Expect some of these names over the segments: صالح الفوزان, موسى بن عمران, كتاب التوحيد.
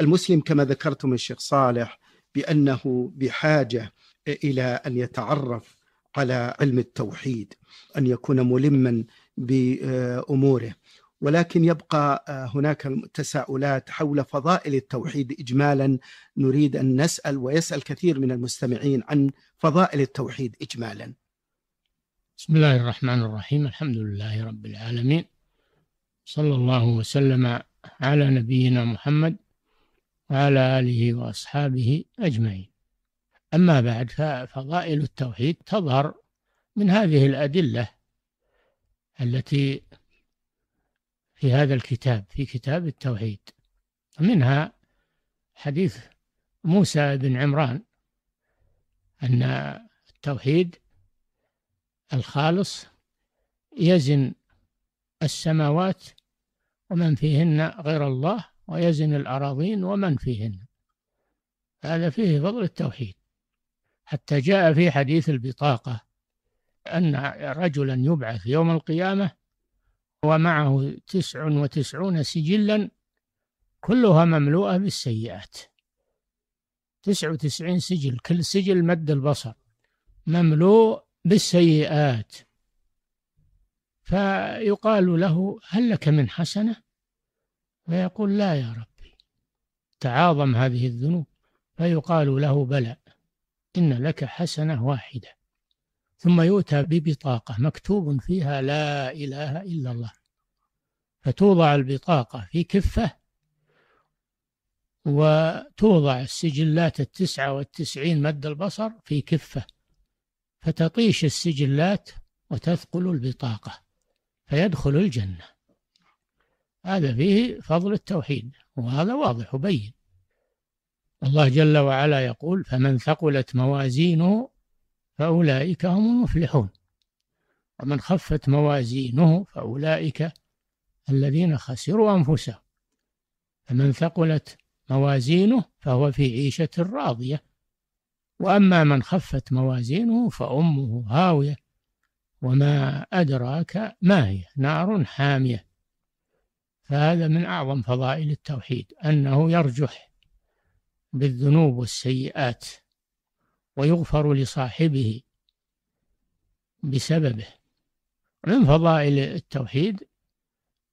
المسلم كما ذكرتم الشيخ صالح بأنه بحاجة إلى أن يتعرف على علم التوحيد، أن يكون ملما بأموره، ولكن يبقى هناك تساؤلات حول فضائل التوحيد إجمالا. نريد أن نسأل ويسأل كثير من المستمعين عن فضائل التوحيد إجمالا. بسم الله الرحمن الرحيم، الحمد لله رب العالمين، صلى الله وسلم على نبينا محمد وعلى آله وأصحابه أجمعين. أما بعد، ففضائل التوحيد تظهر من هذه الأدلة التي في هذا الكتاب، في كتاب التوحيد، منها حديث موسى بن عمران أن التوحيد الخالص يزن السماوات ومن فيهن غير الله، ويزن الأراضين ومن فيهن. هذا فيه فضل التوحيد، حتى جاء في حديث البطاقة أن رجلا يبعث يوم القيامة ومعه 99 سجلا كلها مملوءة بالسيئات، 99 سجل، كل سجل مد البصر مملوء بالسيئات، فيقال له هل لك من حسنة؟ فيقول لا يا ربي، تعاظم هذه الذنوب، فيقال له بلى إن لك حسنة واحدة، ثم يؤتى ببطاقة مكتوب فيها لا إله إلا الله، فتوضع البطاقة في كفة وتوضع السجلات 99 مد البصر في كفة، فتطيش السجلات وتثقل البطاقة فيدخل الجنة. هذا فيه فضل التوحيد، وهذا واضح وبين. الله جل وعلا يقول فمن ثقلت موازينه فأولئك هم المفلحون، ومن خفت موازينه فأولئك الذين خسروا أنفسهم. فمن ثقلت موازينه فهو في عيشة راضية، وأما من خفت موازينه فأمه هاوية، وما أدراك ما هي، نار حامية. فهذا من أعظم فضائل التوحيد، أنه يرجح بالذنوب والسيئات ويغفر لصاحبه بسببه. من فضائل التوحيد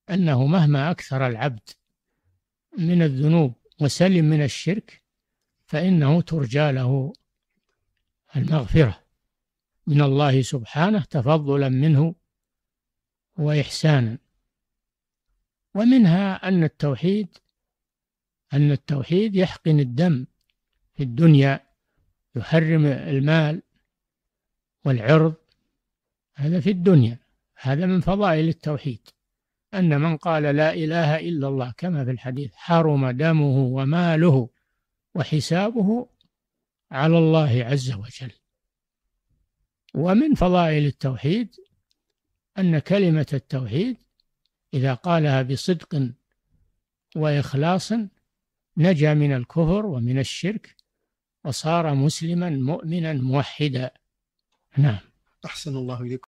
أنه مهما أكثر العبد من الذنوب وسلم من الشرك فإنه ترجى له المغفرة من الله سبحانه تفضلا منه وإحسانا. ومنها أن التوحيد يحقن الدم في الدنيا، يحرم المال والعرض، هذا في الدنيا. هذا من فضائل التوحيد، أن من قال لا إله إلا الله كما في الحديث حرم دمه وماله وحسابه على الله عز وجل. ومن فضائل التوحيد أن كلمة التوحيد إذا قالها بصدق وإخلاص نجا من الكفر ومن الشرك وصار مسلما مؤمنا موحدا. نعم. أحسن الله إليكم.